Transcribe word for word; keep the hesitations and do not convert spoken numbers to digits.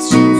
questions.